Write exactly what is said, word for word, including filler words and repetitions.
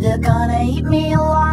They're gonna eat me alive.